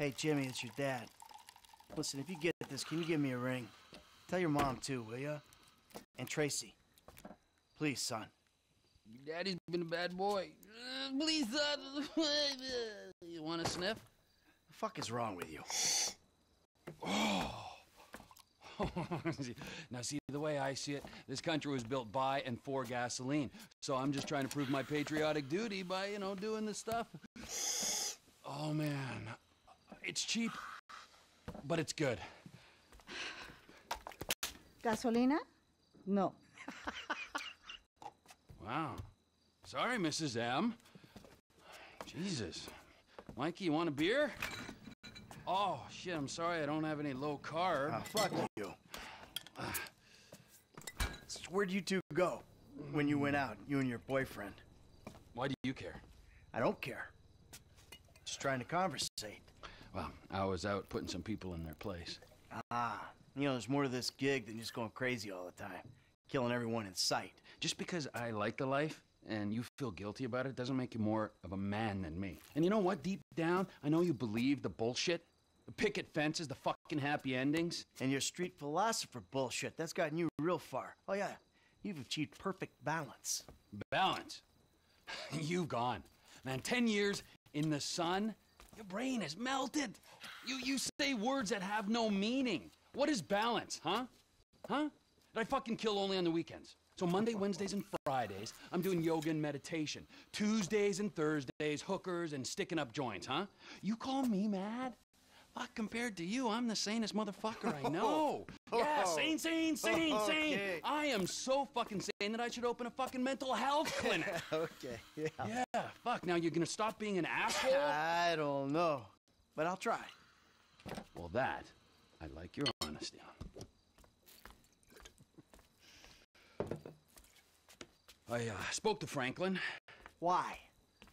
Hey, Jimmy, it's your dad. Listen, if you get this, can you give me a ring? Tell your mom, too, will ya? And Tracy. Please, son. Your daddy's been a bad boy. Please, son. You want to sniff? The fuck is wrong with you? Oh. Now, see, the way I see it, this country was built by and for gasoline. So I'm just trying to prove my patriotic duty by, you know, doing this stuff. Oh, man. It's cheap, but it's good. Gasolina? No. Wow. Sorry, Mrs. M. Jesus. Mikey, you want a beer? Oh, shit, I'm sorry I don't have any low carb. Oh, fuck you. Where'd you two go when you went out, you and your boyfriend? Why do you care? I don't care. Just trying to conversate. Well, I was out putting some people in their place. Ah, you know, there's more to this gig than just going crazy all the time. Killing everyone in sight. Just because I like the life and you feel guilty about it doesn't make you more of a man than me. And you know what? Deep down, I know you believe the bullshit. The picket fences, the fucking happy endings. And your street philosopher bullshit. That's gotten you real far. Oh, yeah. You've achieved perfect balance. Balance? You've gone. Man, 10 years in the sun, your brain is melted. You say words that have no meaning. What is balance, huh? Huh? I fucking kill only on the weekends. So Monday, Wednesdays, and Fridays, I'm doing yoga and meditation. Tuesdays and Thursdays, hookers and sticking up joints, huh? You call me mad? Fuck, compared to you, I'm the sanest motherfucker I know. Yeah, sane. Okay. I am so fucking sane that I should open a fucking mental health clinic. Okay, yeah. Yeah, fuck, now you're gonna stop being an asshole? I don't know, but I'll try. Well, that, I like your honesty on. I spoke to Franklin. Why?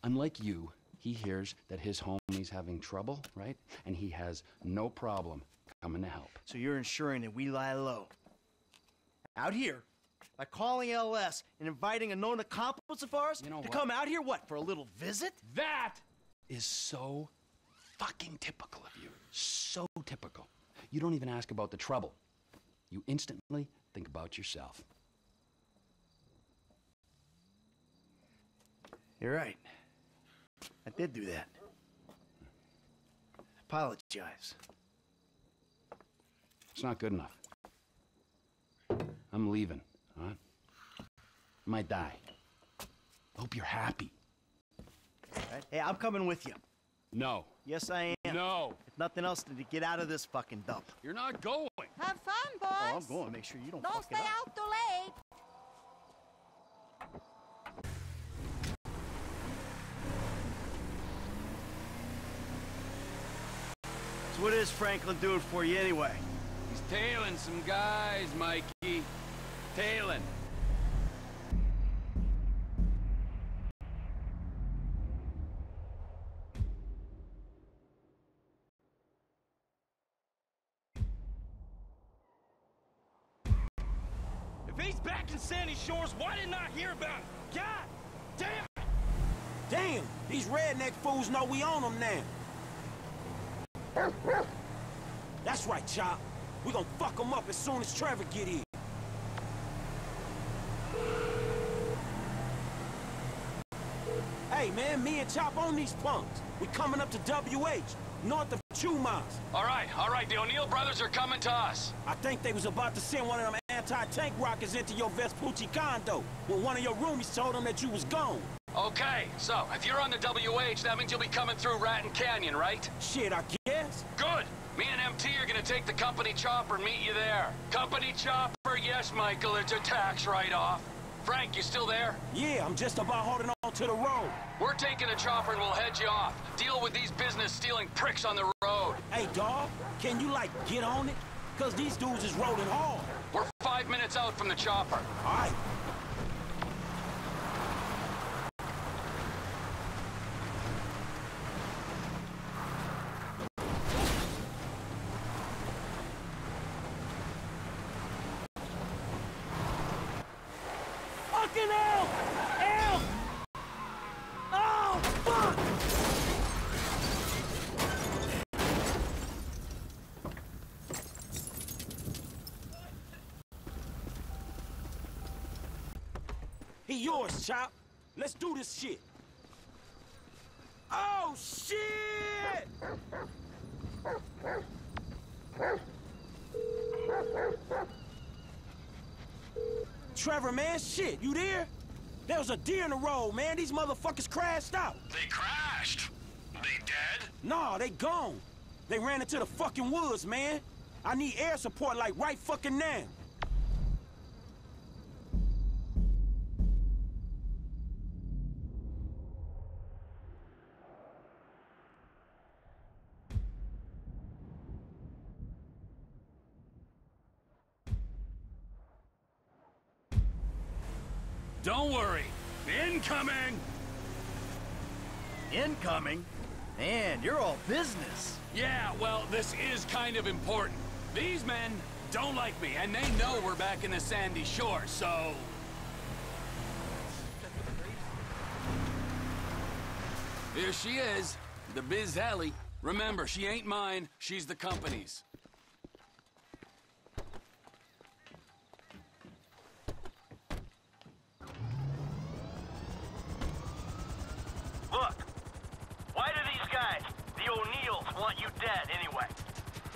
Unlike you, he hears that his homie's having trouble, right? And he has no problem coming to help. So you're ensuring that we lie low. Out here, by calling LS and inviting a known accomplice of ours to come out here, what, for a little visit? That is so fucking typical of you. So typical. You don't even ask about the trouble. You instantly think about yourself. You're right. I did do that. Apologize. It's not good enough. I'm leaving, huh? I might die. Hope you're happy. All right. Hey, I'm coming with you. No. Yes, I am. No. If nothing else, to get out of this fucking dump. You're not going. Have fun, boys. Oh, I'm going. Make sure you don't fuck it up. Don't stay out too late. What is Franklin doing for you anyway? He's tailing some guys, Mikey. Tailing. If he's back in Sandy Shores, why didn't I hear about him? God damn it! Damn, these redneck fools know we own them now. That's right, Chop. We're gonna fuck him up as soon as Trevor get here. Hey, man, me and Chop on these punks. We're coming up to WH, north of Chumas. All right, the O'Neill brothers are coming to us. I think they was about to send one of them anti-tank rockets into your Vespucci condo when one of your roomies told them that you was gone. Okay, so if you're on the WH, that means you'll be coming through Ratten Canyon, right? Shit, I guess. Good. Me and M.T. are gonna take the company chopper and meet you there. Company chopper, yes, Michael, it's a tax write-off. Frank, you still there? Yeah, I'm just about holding on to the road. We're taking a chopper and we'll head you off. Deal with these business-stealing pricks on the road. Hey, dog, can you, like, get on it? Because these dudes is rolling hard. We're 5 minutes out from the chopper. All right. yours, Chop. Let's do this shit. Oh, shit! Trevor, man, shit, you there? There was a deer in the road, man. These motherfuckers crashed out. They crashed? They dead? Nah, they gone. They ran into the fucking woods, man. I need air support like right fucking now. Don't worry. Incoming! Incoming? Man, you're all business. Yeah, well, this is kind of important. These men don't like me, and they know we're back in the Sandy Shores, so... Here she is, the Biz Alley. Remember, she ain't mine, she's the company's. Look, why do these guys, the O'Neills, want you dead anyway?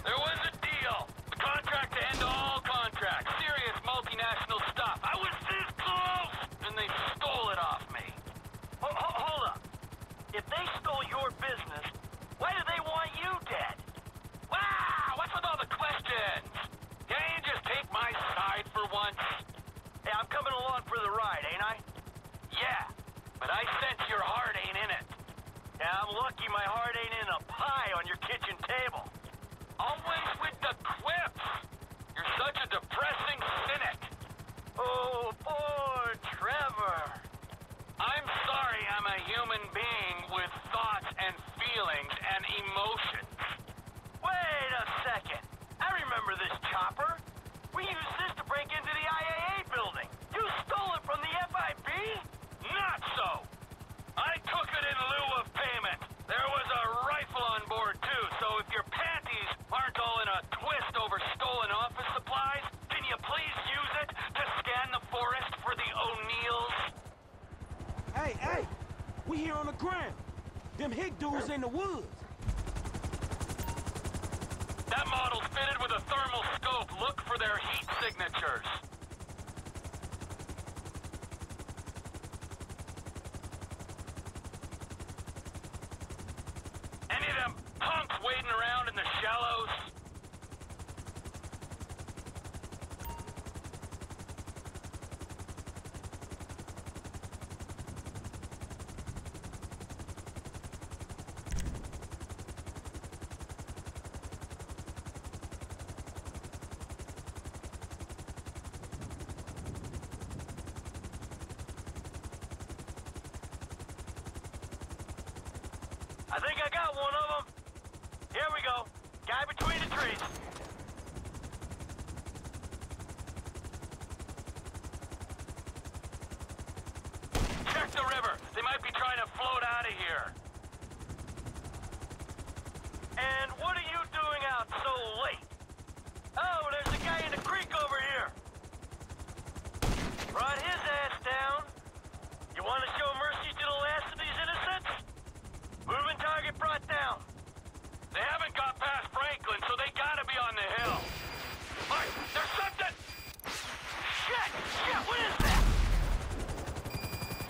There was a deal. The contract to end all contracts. Serious multinational stuff. I was this close! And they stole it off me. Hold up. If they stole your business, why do they want you dead? Wow, what's with all the questions? Can't you just take my side for once? Hey, I'm coming along for the ride, ain't I? Yeah. But I sense your heart ain't in it. Yeah, I'm lucky my heart ain't in a pie on your kitchen table. Always with the quips! You're such a depressing cynic. Oh, poor Trevor. I'm sorry I'm a human being with thoughts and feelings and emotions. Wait a second. I remember this chopper. We used this to break into the IAA building. You stole it from the FIB? Not so! I took it in lieu of payment. There was a rifle on board, too, so if your panties aren't all in a twist over stolen office supplies, can you please use it to scan the forest for the O'Neills? Hey, hey! We here on the ground. Them hick dudes in the woods. That model's fitted with a thermal scope. Look for their heat signatures. Wading around in the shallows. I think I got one of them. Here we go. Guy between the trees. Check the river. They might be trying to float out of here. And what are you doing out so late? Oh, there's a guy in the creek over here. Brought his ass down. You want to show mercy to the last of these innocents? Moving target brought down. They haven't got past Franklin, so they gotta be on the hill. Alright, there's something! Shit! Shit, what is that?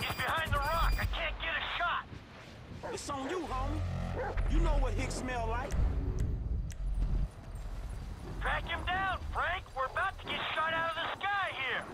He's behind the rock. I can't get a shot. It's on you, homie. You know what hicks smell like. Track him down, Frank. We're about to get shot out of the sky here.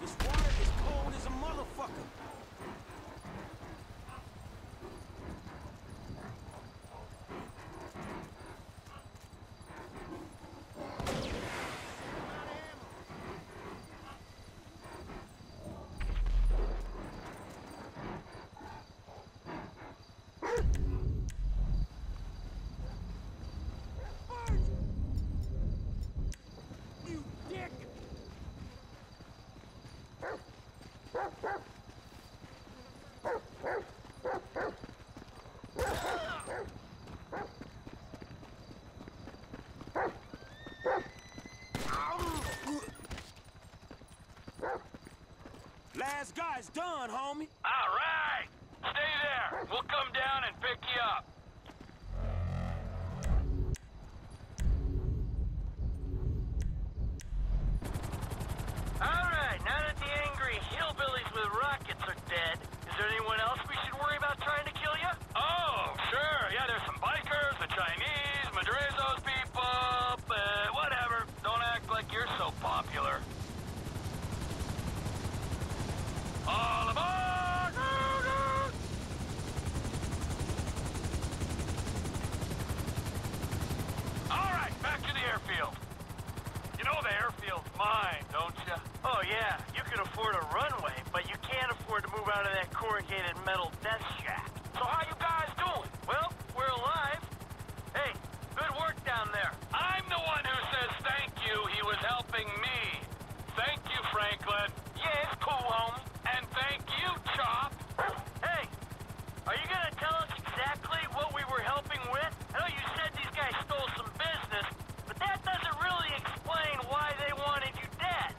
This water is cold as a motherfucker. guy's done, homie. All right. Stay there. We'll come down and pick you up. All right. Now that the angry hillbillies with rockets are dead, is there anyone else we should worry about trying to kill you? Oh, sure. Yeah, there's some bikers, the Chinese, Madrizos people, whatever. Don't act like you're so popular. All aboard! All right, back to the airfield. You know the airfield's mine, don't you? Oh, yeah. You can afford a runway, but you can't afford to move out of that corrugated metal death shack. So how you guys doing? Well, we're alive. Hey, good work down there. I'm the one who says thank you. He was helping me. Thank you, Franklin. Yeah, it's cool, homie. And thank you, Chop. Hey, are you gonna tell us exactly what we were helping with? I know you said these guys stole some business, but that doesn't really explain why they wanted you dead.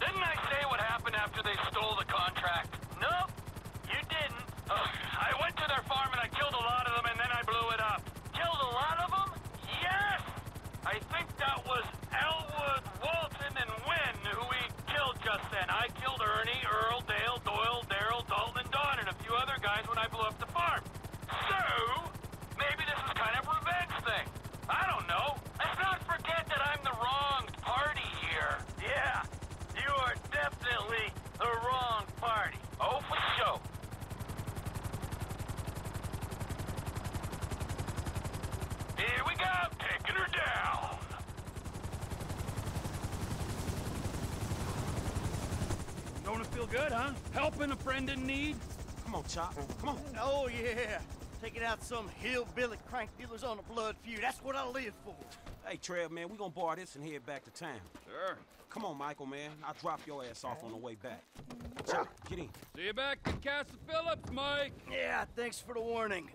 Didn't I say what happened after they stole the contract? Nope, you didn't. I went to their farm and I killed a lot of them and then I blew it up. Killed a lot of them? Yes! I think that was Elwood, Walton, and Wynn who we killed just then. I killed Ernie, Earl, Dale, Doyle, Darryl, Dalton, and Don, and a few other guys when I blew up the farm. So, maybe this is kind of a revenge thing. I don't know. Let's not forget that I'm the wrong party here. Yeah, you are definitely the wrong party. Oh, for sure. Here we go, taking her down. Don't it feel good, huh? Helping a friend in need? Come on, Chop. Come on. Oh, yeah. Taking out some hillbilly crank dealers on a blood feud. That's what I live for. Hey, Trev, man, we gonna borrow this and head back to town. Sure. Come on, Michael, man. I'll drop your ass off on the way back. Chop, get in. See you back at Castle Phillips, Mike. Yeah, thanks for the warning.